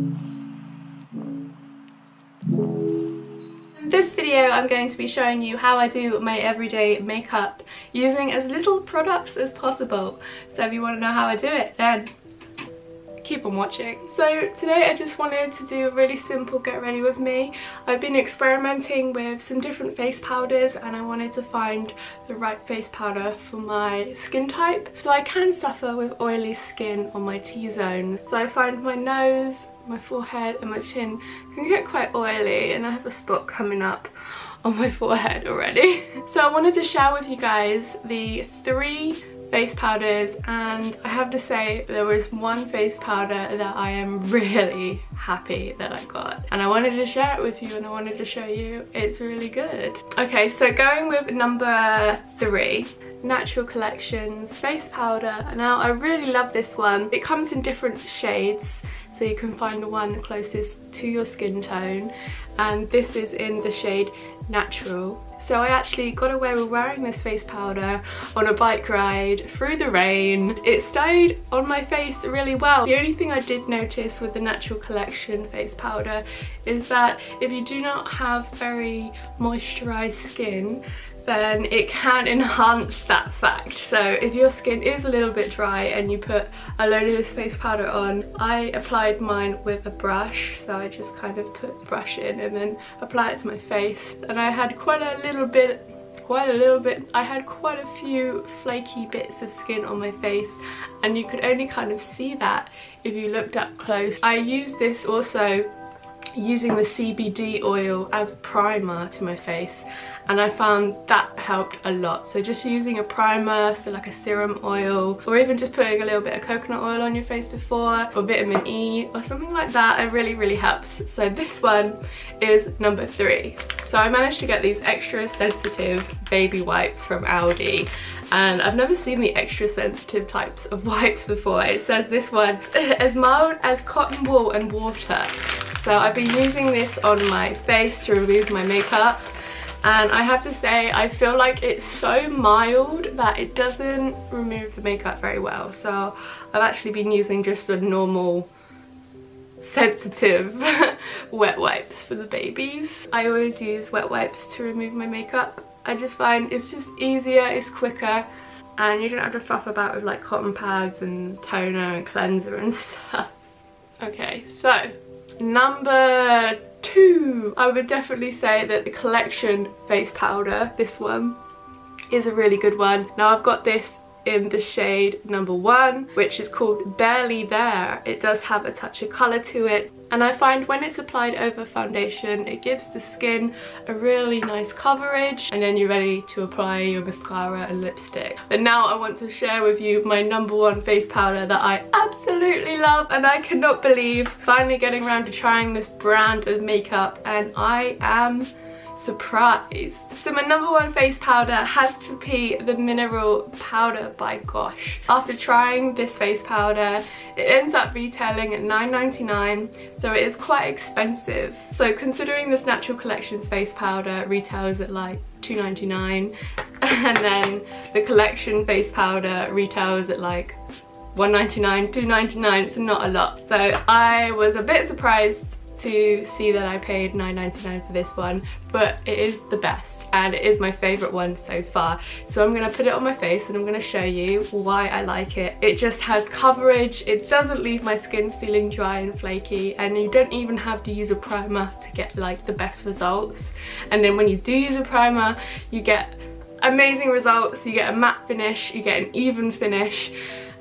In this video I'm going to be showing you how I do my everyday makeup using as little products as possible. So if you want to know how I do it, then keep on watching. So today I just wanted to do a really simple get ready with me. I've been experimenting with some different face powders and I wanted to find the right face powder for my skin type. So I can suffer with oily skin on my T-zone. So I find my nose, my forehead and my chin can get quite oily, and I have a spot coming up on my forehead already. So I wanted to share with you guys the three face powders, and I have to say there was one face powder that I am really happy that I got, and I wanted to share it with you and I wanted to show you it's really good. Okay, so going with number three, Natural Collections face powder. Now I really love this one. It comes in different shades, so you can find the one closest to your skin tone, and this is in the shade Natural. So I actually got away with wearing this face powder on a bike ride through the rain. It stayed on my face really well. The only thing I did notice with the Natural Collection face powder is that if you do not have very moisturised skin, then it can enhance that fact. So if your skin is a little bit dry and you put a load of this face powder on, I applied mine with a brush, so I just kind of put the brush in and then apply it to my face, and I had quite a few flaky bits of skin on my face, and you could only kind of see that if you looked up close. I used this also using the CBD oil as primer to my face, and I found that helped a lot. So just using a primer, so like a serum oil, or even just putting a little bit of coconut oil on your face before, or vitamin E or something like that, it really, really helps. So this one is number three. So I managed to get these extra sensitive baby wipes from Aldi, and I've never seen the extra sensitive types of wipes before. It says this one, as mild as cotton wool and water. So I've been using this on my face to remove my makeup, and I have to say I feel like it's so mild that it doesn't remove the makeup very well. So I've actually been using just a normal sensitive wet wipes for the babies. I always use wet wipes to remove my makeup. I just find it's just easier, it's quicker, and you don't have to faff about with like cotton pads and toner and cleanser and stuff. Okay, so number two, I would definitely say that the Collection face powder, this one, is a really good one. Now I've got this in the shade number one, which is called Barely There. It does have a touch of colour to it, and I find when it's applied over foundation it gives the skin a really nice coverage, and then you're ready to apply your mascara and lipstick. But now I want to share with you my number one face powder that I absolutely love, and I cannot believe finally getting around to trying this brand of makeup, and I am surprised. So my number one face powder has to be the mineral powder by Gosh. After trying this face powder, it ends up retailing at $9.99, so it is quite expensive. So considering this Natural Collections face powder retails at like $2.99, and then the Collection face powder retails at like $1.99, $2.99, it's not a lot. So I was a bit surprised to see that I paid $9.99 for this one, but it is the best and it is my favourite one so far. So I'm going to put it on my face and I'm going to show you why I like it. It just has coverage, it doesn't leave my skin feeling dry and flaky, and you don't even have to use a primer to get like the best results. And then when you do use a primer, you get amazing results, you get a matte finish, you get an even finish.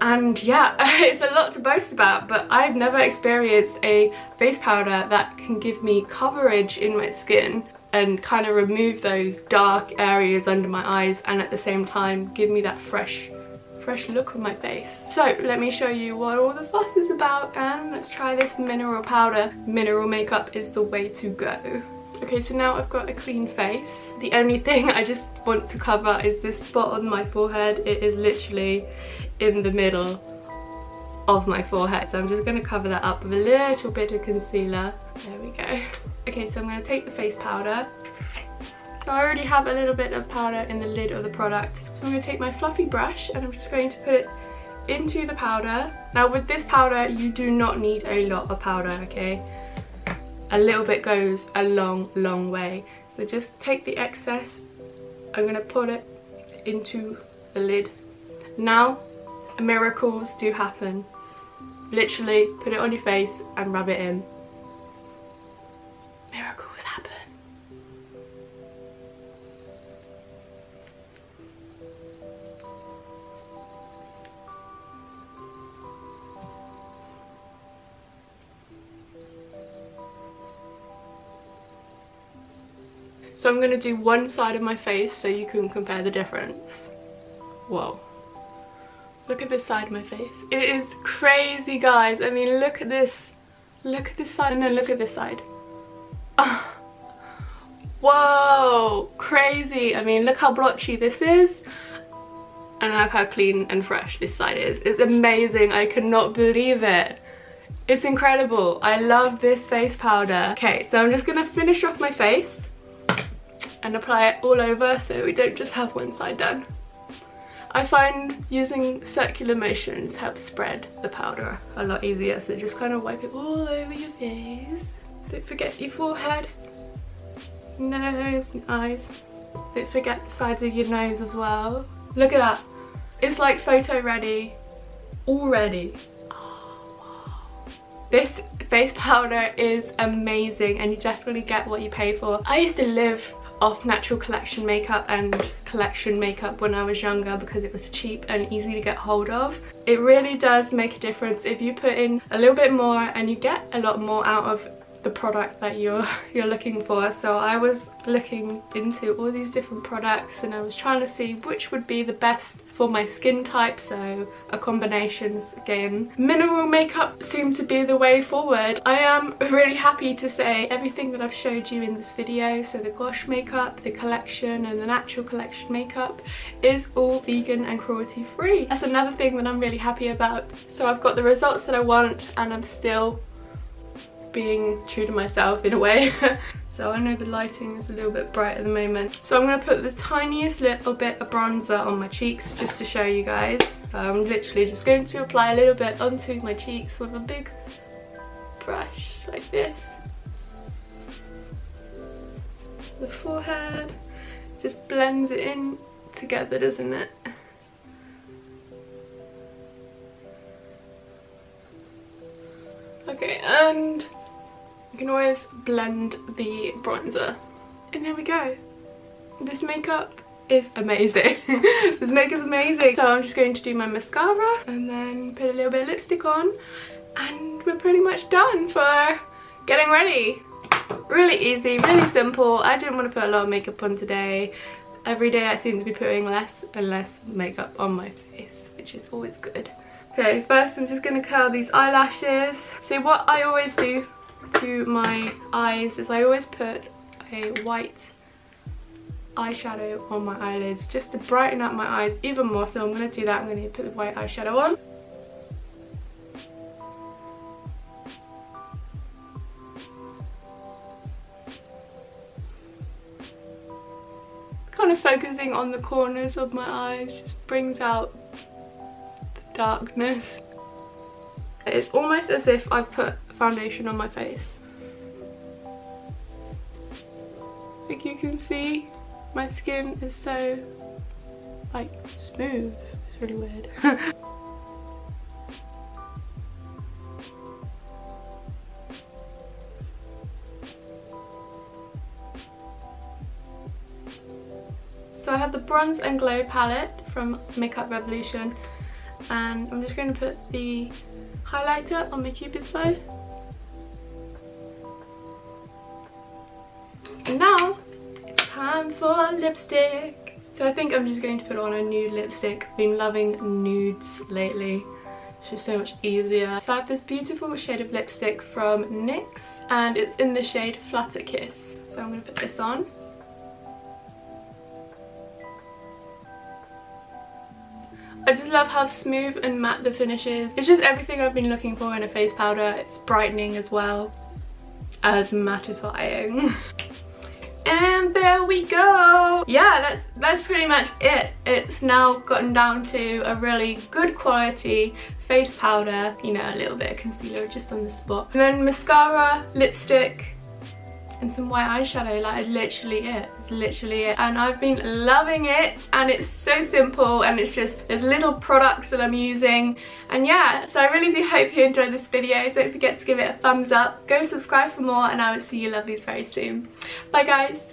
And yeah, it's a lot to boast about, but I've never experienced a face powder that can give me coverage in my skin and kind of remove those dark areas under my eyes, and at the same time give me that fresh look on my face. So let me show you what all the fuss is about, and let's try this mineral powder. Mineral makeup is the way to go. Okay, so now I've got a clean face. The only thing I just want to cover is this spot on my forehead. It is literally in the middle of my forehead, so I'm just going to cover that up with a little bit of concealer. There we go. Okay, so I'm going to take the face powder. So I already have a little bit of powder in the lid of the product, so I'm going to take my fluffy brush and I'm just going to put it into the powder. Now with this powder, you do not need a lot of powder, okay? A little bit goes a long, long way. So just take the excess, I'm gonna put it into the lid. Now, miracles do happen. Literally, put it on your face and rub it in. Miracles happen. So I'm going to do one side of my face so you can compare the difference. Whoa. Look at this side of my face. It is crazy, guys. I mean, look at this. Look at this side and then look at this side. Oh. Whoa. Crazy. I mean, look how blotchy this is. And look how clean and fresh this side is. It's amazing. I cannot believe it. It's incredible. I love this face powder. Okay, so I'm just going to finish off my face and apply it all over so we don't just have one side done. I find using circular motions helps spread the powder a lot easier, so just kind of wipe it all over your face. Don't forget your forehead, nose and eyes. Don't forget the sides of your nose as well. Look at that. It's like photo ready already. This face powder is amazing and you definitely get what you pay for. I used to live off Natural Collection makeup and Collection makeup when I was younger because it was cheap and easy to get hold of. It really does make a difference if you put in a little bit more and you get a lot more out of the product that you're looking for. So I was looking into all these different products and I was trying to see which would be the best for my skin type, so a combinations game. Mineral makeup seemed to be the way forward. I am really happy to say everything that I've showed you in this video, so the Gosh makeup, the Collection and the Natural Collection makeup, is all vegan and cruelty free. That's another thing that I'm really happy about. So I've got the results that I want and I'm still being true to myself in a way. So I know the lighting is a little bit bright at the moment. So I'm going to put the tiniest little bit of bronzer on my cheeks just to show you guys. I'm literally just going to apply a little bit onto my cheeks with a big brush like this. The forehead just blends it in together, doesn't it? Okay, and you can always blend the bronzer. And there we go. This makeup is amazing. This makeup is amazing. So I'm just going to do my mascara and then put a little bit of lipstick on. And we're pretty much done for getting ready. Really easy, really simple. I didn't want to put a lot of makeup on today. Every day I seem to be putting less and less makeup on my face, which is always good. Okay, first I'm just going to curl these eyelashes. So what I always do to my eyes is I always put a white eyeshadow on my eyelids just to brighten up my eyes even more. So I'm going to do that. I'm going to put the white eyeshadow on. Kind of focusing on the corners of my eyes just brings out the darkness. It's almost as if I've put foundation on my face. I think you can see my skin is so like smooth. It's really weird. So I have the Bronze and Glow palette from Makeup Revolution and I'm just going to put the highlighter on my cupid's bow. And now it's time for lipstick. So I think I'm just going to put on a nude lipstick. I've been loving nudes lately. It's just so much easier. So I have this beautiful shade of lipstick from NYX and it's in the shade Flutter Kiss. So I'm going to put this on. I just love how smooth and matte the finish is. It's just everything I've been looking for in a face powder. It's brightening as well as mattifying. And there we go. Yeah, that's pretty much it. It's now gotten down to a really good quality face powder, you know, a little bit of concealer just on the spot, and then mascara, lipstick, and some white eyeshadow. Like, it's literally it, and I've been loving it. And it's so simple, and it's just, there's little products that I'm using. And yeah, so I really do hope you enjoyed this video. Don't forget to give it a thumbs up, go subscribe for more, and I will see you lovelies very soon. Bye guys.